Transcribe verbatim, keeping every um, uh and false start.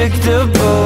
unpredictable.